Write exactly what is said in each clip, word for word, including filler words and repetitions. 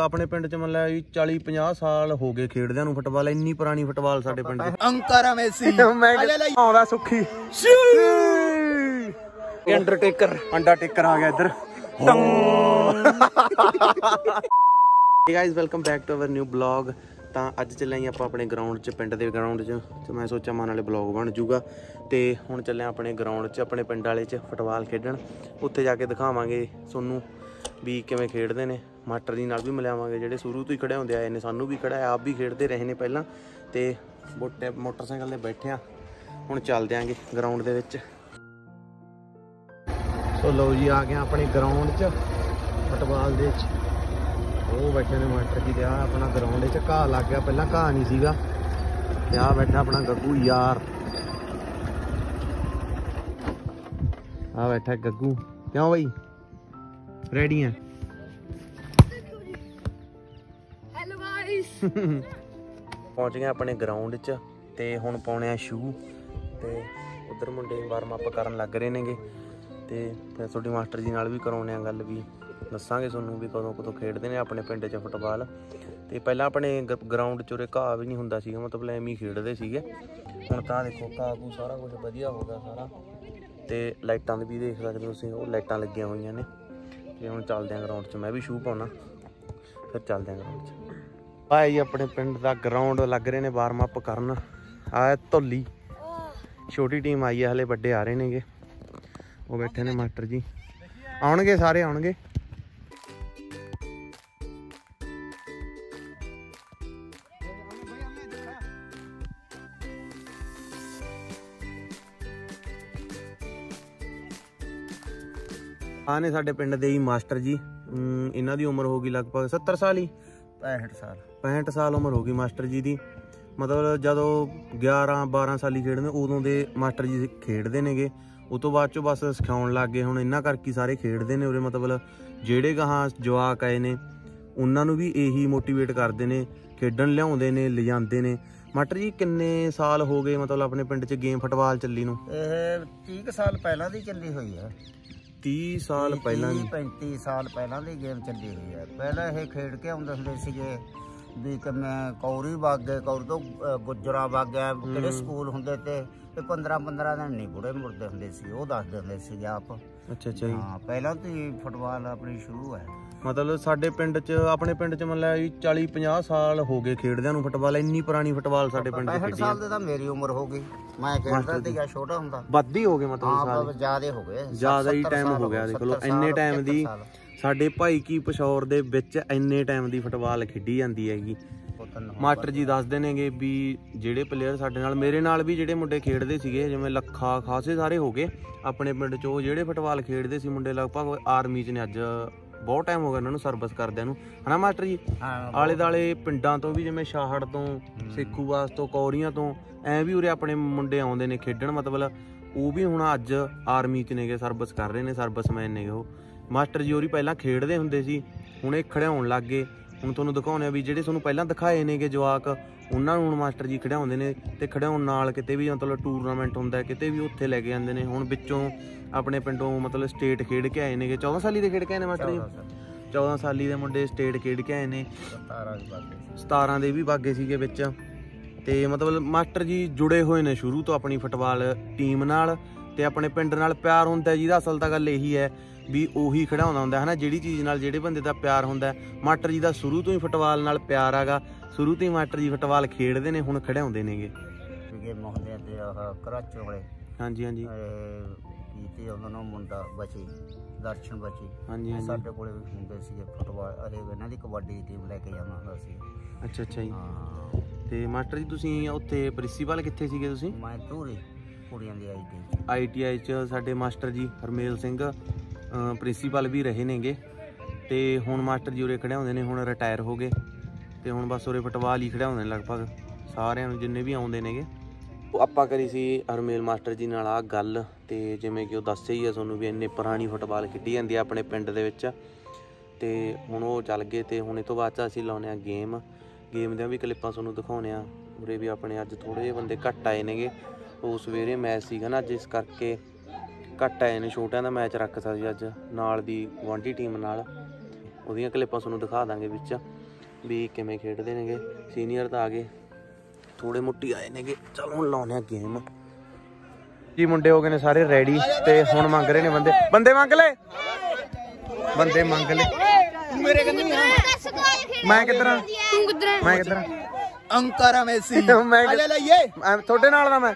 अपने पिंड च मतलब चाली पचास साल हो गए खेडदियां नूं फुटबाल, इन्नी पुरानी फुटबाल साडे पिंड दी। अंकरा मेसी आउंदा सुखी अंडरटेकर अंडरटेकर आ गया इधर। Hey guys welcome back to our new blog. ਤਾਂ ਅੱਜ ਚੱਲੇ ਆਂ ਆਪਾਂ ਆਪਣੇ ਗਰਾਊਂਡ 'ਚ, ਪਿੰਡ ਦੇ ਗਰਾਊਂਡ 'ਚ। ਤੇ ਮੈਂ ਸੋਚਿਆ ਮਾਨ ਵਾਲੇ ਬਲੌਗ ਬਣ ਜੂਗਾ ਤੇ ਹੁਣ ਚੱਲੇ ਆਂ ਆਪਣੇ ਗਰਾਊਂਡ 'ਚ, ਆਪਣੇ ਪਿੰਡ ਵਾਲੇ 'ਚ ਫੁੱਟਬਾਲ ਖੇਡਣ। ਉੱਥੇ ਜਾ ਕੇ ਦਿਖਾਵਾਂਗੇ ਤੁਹਾਨੂੰ ਵੀ ਕਿਵੇਂ ਖੇਡਦੇ ਨੇ। ਮਾਸਟਰ ਜੀ ਨਾਲ ਵੀ ਮਿਲਾਵਾਂਗੇ ਜਿਹੜੇ ਸ਼ੁਰੂ ਤੋਂ ਹੀ ਖੜੇ ਹੁੰਦੇ ਆਏ ਨੇ, ਸਾਨੂੰ ਵੀ ਖੜਾਇਆ, ਆਪ ਵੀ ਖੇਡਦੇ ਰਹੇ ਨੇ ਪਹਿਲਾਂ। ਤੇ ਬੋਟੇ ਮੋਟਰਸਾਈਕਲ 'ਤੇ ਬੈਠੇ ਆ, ਹੁਣ ਚੱਲਦੇ ਆਂਗੇ ਗਰਾਊਂਡ ਦੇ ਵਿੱਚ। ਸੋ ਲਓ ਜੀ ਆ ਗਏ ਆਪਣੇ ਗਰਾਊਂਡ 'ਚ ਫੁੱਟਬਾਲ ਦੇ ਵਿੱਚ। वो बैठे ने मास्टर जी दे। अपना ग्राउंड घा लग गया, पहला घा नहीं सीगा। आ बैठा अपना गग्गू यार, आ बैठा गग्गू। क्यों भाई रेडी है? हेलो गाइस पहुंच गए अपने ग्राउंड च ते हुण पाउने शू ते उधर मुंडे वार्म अप करन लग रहे नेगे ते फिर तुहाडी मास्टर जी नाल भी कराउने गल भी दसांगे सूँ भी कदों कदों खेडते हैं अपने पिंड च फुटबाल। तो पहला अपने ग्राउंड चुरे घाह भी नहीं होंदा सी, मतलब एवं ही खेडते थे। हुण तां देखो घाह घूह सारा कुछ वधिया हो गया सारा। तो लाइटां भी देख सकते हो तुसीं, लाइटां लगियां होईयां ने। ते हुण चलदे आं ग्राउंड च, मैं भी शू पाउणा फिर चलदे आं ग्राउंड च। आह जी अपने पिंड दा ग्राउंड लग रहे ने वार्म अप करन। आह धोली छोटी टीम आई है, हले वड्डे आ रहे नेगे। वो बैठे ने मास्टर जी, आउणगे सारे आउणगे। आने साडे पिंड दे ही मास्टर जी, इन्हां दी उम्र होगी लगभग सत्तर साल ही पैंसठ साल पैंसठ साल उम्र होगी मास्टर जी दी। मतलब जदों ग्यारह बारह साल ही खेडदे उदों दे मास्टर जी खेडदे नेगे। उस तो बाद चो बस सिखाउण लग गए। हुण इन्हां करके सारे खेडदे ने उरे। मतलब जेड़े गाहां जवाक आए ने उन्हां नूं भी यही मोटिवेट करदे ने, खेडण लियाउंदे ने, लिजांदे ने। मास्टर जी किन्ने साल हो गए मतलब अपने पिंड च गेम फुटबाल चली नूं? इह तीस साल पहलां दी चली होई है। तीस साल पहला पैंती साल पहला दी गेम चली हुई है। पहले ये खेड के आते होंगे भी कि मैं कौरी वग गए, कौरी तो गुजरा वग गया कि स्कूल होंगे तो पंद्रह पंद्रह दिन नहीं बुढ़े मुड़ते होंगे, वो दसते होंगे आप। अच्छा अच्छा जी। हाँ पहला तो फुटबाल अपनी शुरू है। मतलब साढ़े पिंड च, अपने पिंड च मतलब चाली पचास साल हो गए खेडदियां नूं फुटबाल। इन्नी पुरानी फुटबाल साढ़े पिंड च। पैंसठ साल दा मेरी उम्र हो गई, मैं खेडदा सीगा छोटा हुंदा। बद्दी हो गए मतलब ज्यादा हो गए, ज्यादा ही टाइम हो गया। देख लो इन्ने टाइम दी साढ़े भाई की पछौर दे विच इन्ने टाइम दी फुटबाल खेडी जांदी हैगी। मास्टर जी दसदे नेगे भी जेड़े प्लेयर साडे नाल मेरे नाल भी जेड़े मुंडे खेडदे सीगे जिवें लखा खासे सारे हो गए अपने पिंड चो जेड़े फुटबाल खेडदे सी मुंडे, लगभग आर्मी च ने अज बहुत टाइम हो गया उन्होंने सर्विस करदियां नूं, है ना मास्टर जी? आले दुआले पिंडां तो भी जिवें शाहड़ तो सेखूवास तो कौरियां तो ਐ ਵੀ ਉਰੇ ਆਪਣੇ ਮੁੰਡੇ ਆਉਂਦੇ ਨੇ ਖੇਡਣ। ਮਤਲਬ ਉਹ ਵੀ ਹੁਣ ਅੱਜ ਆਰਮੀ 'ਚ ਨੇਗੇ, ਸਰਵਿਸ ਕਰ ਰਹੇ ਨੇ, ਸਰਵਿਸਮੈਨ ਨੇ ਉਹ। ਮਾਸਟਰ ਜੀ ਹੋਰੀ ਪਹਿਲਾਂ ਖੇਡਦੇ ਹੁੰਦੇ ਸੀ, ਹੁਣ ਇਹ ਖੜਿਆਉਣ ਲੱਗ ਗਏ। ਹੁਣ ਤੁਹਾਨੂੰ ਦਿਖਾਉਂਦੇ ਆ ਵੀ ਜਿਹੜੇ ਤੁਹਾਨੂੰ ਪਹਿਲਾਂ ਦਿਖਾਏ ਨੇਗੇ ਜਵਾਕ, ਉਹਨਾਂ ਨੂੰ ਹੁਣ ਮਾਸਟਰ ਜੀ ਖੜਿਆਉਂਦੇ ਨੇ। ਤੇ ਖੜਿਆਉਣ ਨਾਲ ਕਿਤੇ ਵੀ ਮਤਲਬ ਟੂਰਨਾਮੈਂਟ ਹੁੰਦਾ ਕਿਤੇ ਵੀ ਉੱਥੇ ਲੈ ਕੇ ਜਾਂਦੇ ਨੇ। ਹੁਣ ਵਿੱਚੋਂ ਆਪਣੇ ਪਿੰਡੋਂ ਮਤਲਬ ਸਟੇਟ ਖੇਡ ਕੇ ਆਏ ਨੇਗੇ। ਚੌਦਾਂ ਸਾਲੀ ਦੇ ਖੇਡ ਕੇ ਆਏ ਨੇ ਮਾਸਟਰ ਜੀ, ਚੌਦਾਂ ਸਾਲੀ ਦੇ ਮੁੰਡੇ ਸਟੇਟ ਖੇਡ ਕੇ ਆਏ ਨੇ। ਸਤਾਰਾਂ ਦੇ ਵੀ ਬਾਗੇ ਸੀਗੇ ਵਿੱਚ। तो मतलब मास्टर जी जुड़े हुए ने शुरू तो अपनी फुटबाल टीम नाल ते अपने पिंड नाल प्यार हुंदा जी दा। असल तां गल यही है भी उही खड़ाउंदा हुंदा है ना, जिहड़ी चीज़ नाल जिहड़े बंदे दा प्यार हुंदा। मास्टर जी दा शुरू तो ही फुटबाल नाल प्यार आगा, शुरू तो ही मास्टर जी फुटबाल खेडदे ने, हुण खड़ाउंदे नेगे। हाँ जी हाँ जी। मुंडा बची दर्शन बची, हाँ जी साडे कोल हुंदे सीगे फुटबाल, इन्हां दी कबड्डी दी टीम लैके जाना हुंदा सी। अच्छा अच्छा जी। ਤੇ ਮਾਸਟਰ ਜੀ ਤੁਸੀਂ ਉੱਥੇ ਪ੍ਰਿੰਸੀਪਲ ਕਿੱਥੇ ਸੀਗੇ ਤੁਸੀਂ? ਮੈਂ ਧੂਰੀ ਕੁੜੀਆਂ ਦੀ ਆਈਟੀ ਆਈਟੀਆਈ ਚ ਸਾਡੇ ਮਾਸਟਰ ਜੀ ਹਰਮੇਲ ਸਿੰਘ ਪ੍ਰਿੰਸੀਪਲ ਵੀ ਰਹੇ ਨੇਗੇ। ਤੇ ਹੁਣ ਮਾਸਟਰ ਜੀ ਉਰੇ ਖੜਿਆਉਂਦੇ ਨੇ, ਹੁਣ ਰਿਟਾਇਰ ਹੋ ਗਏ। ਤੇ ਹੁਣ ਬਸ ਉਰੇ ਫੁੱਟਬਾਲ ਹੀ ਖੜਿਆਉਂਦੇ ਨੇ ਲਗਭਗ ਸਾਰਿਆਂ ਨੂੰ ਜਿੰਨੇ ਵੀ ਆਉਂਦੇ ਨੇਗੇ। ਉਹ ਆਪਾਂ ਕਰੀ ਸੀ ਹਰਮੇਲ ਮਾਸਟਰ ਜੀ ਨਾਲ ਆ ਗੱਲ। ਤੇ ਜਿਵੇਂ ਕਿ ਉਹ ਦੱਸਿਆ ਹੀ ਆ ਤੁਹਾਨੂੰ ਵੀ ਇੰਨੇ ਪੁਰਾਣੀ ਫੁੱਟਬਾਲ ਖੇਡੀ ਜਾਂਦੀ ਆ ਆਪਣੇ ਪਿੰਡ ਦੇ ਵਿੱਚ। ਤੇ ਹੁਣ ਉਹ ਚੱਲ ਗਏ ਤੇ ਹੁਣ ਇਹ ਤੋਂ ਬਾਅਦ ਅਸੀਂ ਲਾਉਣੇ ਆ ਗੇਮ। गेम दी भी क्लिप्पां तुहानूं दिखाउने आ। उरे भी अपने अज थोड़े जे बंदे घट आए नेगे, वो सवेरे मैच सीगा ना जिस करके घट आए ने। छोटियां दा मैच रख सकदे अज नाल दी गुआंढी टीम नाल। ਉਹਦੀਆਂ ਕਲਿੱਪਾਂ ਤੁਹਾਨੂੰ ਦਿਖਾ ਦਾਂਗੇ ਵਿੱਚ ਵੀ ਕਿਵੇਂ ਖੇਡਦੇ ਨੇਗੇ। ਸੀਨੀਅਰ ਤਾਂ ਆ ਗਏ, ਥੋੜੇ ਮੋਟੀ ਆਏ ਨੇਗੇ। ਚਲੋ ਹੁਣ ਲਾਉਣੇ ਆ ਗੇਮ ਜੀ। ਮੁੰਡੇ ਹੋ ਗਏ ਨੇ ਸਾਰੇ ਰੈਡੀ ਤੇ ਹੁਣ ਮੰਗ ਰਹੇ ਨੇ ਬੰਦੇ। ਬੰਦੇ ਮੰਗ ਲੈ, ਬੰਦੇ ਮੰਗ ਲੈ। ਤੂੰ ਮੇਰੇ ਕੰਨੀ ਆ, ਮੈਂ ਕਿੱਧਰ ਆ, ਤੂੰ ਕਿੱਧਰ ਆ, ਮੈਂ ਕਿੱਧਰ ਆ। ਅੰਕਾਰਾ ਮੈਸੀ ਮੈਂ ਲੈ ਲਈਏ, ਤੁਹਾਡੇ ਨਾਲ ਦਾ ਮੈਂ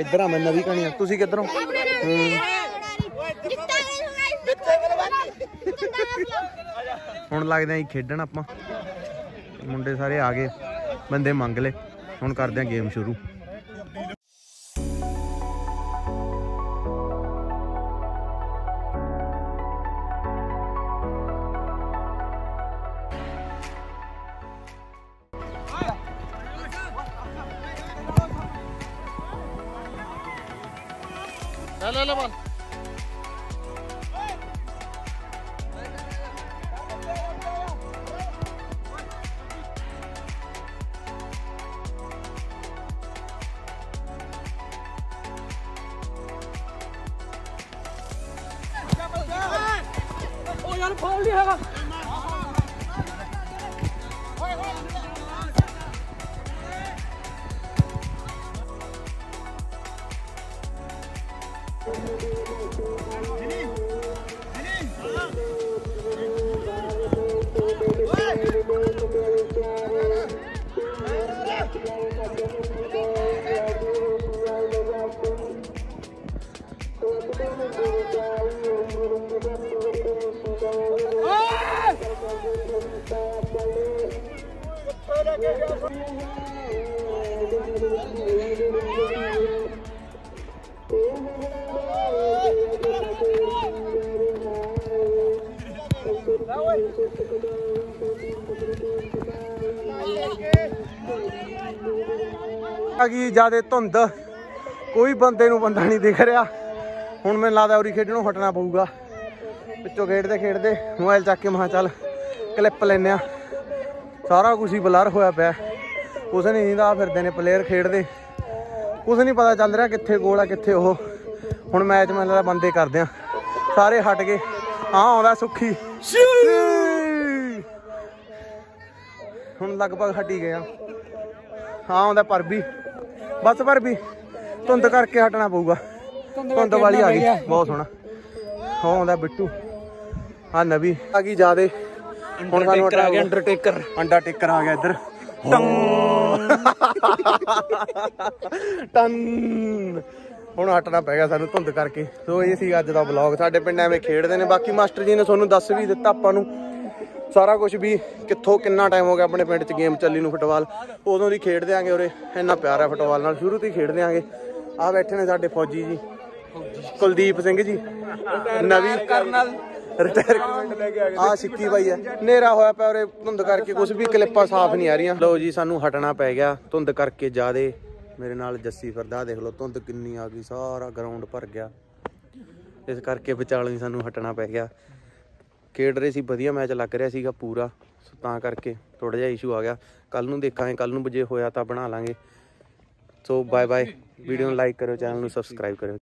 ਇੱਧਰ ਆ। ਮੈਂ ਨਵੀਂ ਕਹਾਣੀ, ਤੁਸੀਂ ਕਿੱਧਰੋਂ? ਹੁਣ ਲੱਗਦੇ ਆ ਖੇਡਣ ਆਪਾਂ। ਮੁੰਡੇ ਸਾਰੇ ਆ ਗਏ, ਬੰਦੇ ਮੰਗ ਲੈ। ਹੁਣ ਕਰਦੇ ਆ ਗੇਮ ਸ਼ੁਰੂ। ले ले बॉल। ओ यार फाउल लिया है। आ गई ज्यादा धुंध, कोई बंदे नूं बंदा नहीं दिख रहा। हुण मैं लगता उरी खेडणों हटना पऊगा। पिछों खेडते खेडते मोबाइल चक के मैं चल क्लिप लैने। सारा कुछ ही बलर होया पिया, कुछ नहीं दिंदा फिरदे ने प्लेयर खेडदे, कुछ नहीं पता चल रहा कित्थे गोल आ कित्थे ओह। हुण मैच मैं लगता बंदे करदे सारे हट गए। हाँ आउंदा सुखी हुण लगभग हटी गए। हाँ आउंदा पर भी बस, पर भी धुंध करके हटना पऊगा। धुंध वाली आ गई, बहुत सोहना। हाँ आउंदा बिट्टू, हाँ नवी आ गई ज्यादा। ਹੁਣ ਸਾਨੂੰ ਆ ਗਿਆ ਅੰਡਰਟੇਕਰ, ਅੰਡਰਟੇਕਰ ਆ ਗਿਆ ਇੱਧਰ। ਟਨ ਹੁਣ ਹਟਣਾ ਪੈ ਗਿਆ ਸਾਨੂੰ ਧੁੰਦ ਕਰਕੇ। ਸੋ ਇਹ ਸੀ ਅੱਜ ਦਾ ਵਲੌਗ। ਸਾਡੇ ਪਿੰਡ ਐਵੇਂ ਖੇਡਦੇ ਨੇ। ਬਾਕੀ ਮਾਸਟਰ ਜੀ ਨੇ ਤੁਹਾਨੂੰ ਦੱਸ ਵੀ ਦਿੱਤਾ ਆਪਾਂ ਨੂੰ ਸਾਰਾ ਕੁਝ ਵੀ ਕਿੱਥੋਂ ਕਿੰਨਾ ਟਾਈਮ ਹੋ ਗਿਆ ਆਪਣੇ ਪਿੰਡ 'ਚ ਗੇਮ ਚੱਲੀ ਨੂੰ। ਫੁੱਟਬਾਲ ਉਦੋਂ ਦੀ ਖੇਡਦੇ ਆਂਗੇ ਉਰੇ, ਇੰਨਾ ਪਿਆਰ ਹੈ ਫੁੱਟਬਾਲ ਨਾਲ, ਸ਼ੁਰੂ ਤੋਂ ਹੀ ਖੇਡਦੇ ਆਂਗੇ। ਆਹ ਬੈਠੇ ਨੇ ਸਾਡੇ ਫੌਜੀ ਜੀ, ਕੁਲਦੀਪ ਸਿੰਘ ਜੀ, ਨਵੀਂ ਕਰਨਲ ਰਿਟਾਇਰਮੈਂਟ ਲੈ ਕੇ ਆ ਗਏ। ਆ ਸਿੱਕੀ ਬਾਈ ਹੈ। ਹਨੇਰਾ ਹੋਇਆ ਪਿਆ ਉਰੇ, ਧੁੰਦ ਕਰਕੇ ਕੁਝ ਵੀ ਕਲਿੱਪਾਂ ਸਾਫ਼ ਨਹੀਂ ਆ ਰਹੀਆਂ। ਲਓ ਜੀ ਸਾਨੂੰ ਹਟਣਾ ਪੈ ਗਿਆ ਧੁੰਦ ਕਰਕੇ ਜ਼ਿਆਦੇ। ਮੇਰੇ ਨਾਲ ਜੱਸੀ ਫਿਰਦਾ, ਦੇਖ ਲਓ ਧੁੰਦ ਕਿੰਨੀ ਆ ਗਈ, ਸਾਰਾ ਗਰਾਊਂਡ ਭਰ ਗਿਆ। ਇਸ ਕਰਕੇ ਵਿਚਾਲੇ ਹੀ ਸਾਨੂੰ ਹਟਣਾ ਪੈ ਗਿਆ। ਖੇਡ ਰਹੇ ਸੀ, ਵਧੀਆ ਮੈਚ ਲੱਗ ਰਿਹਾ ਸੀਗਾ ਪੂਰਾ, ਤਾਂ ਕਰਕੇ ਥੋੜਾ ਜਿਹਾ ਇਸ਼ੂ ਆ ਗਿਆ। ਕੱਲ ਨੂੰ ਦੇਖਾਂਗੇ, ਕੱਲ ਨੂੰ ਜੇ ਹੋਇਆ ਤਾਂ ਬਣਾ ਲਾਂਗੇ। So bye bye. ਵੀਡੀਓ ਨੂੰ ਲਾਈਕ ਕਰਿਓ, ਚੈਨਲ ਨੂੰ ਸਬਸਕ੍ਰਾਈਬ ਕਰਿਓ।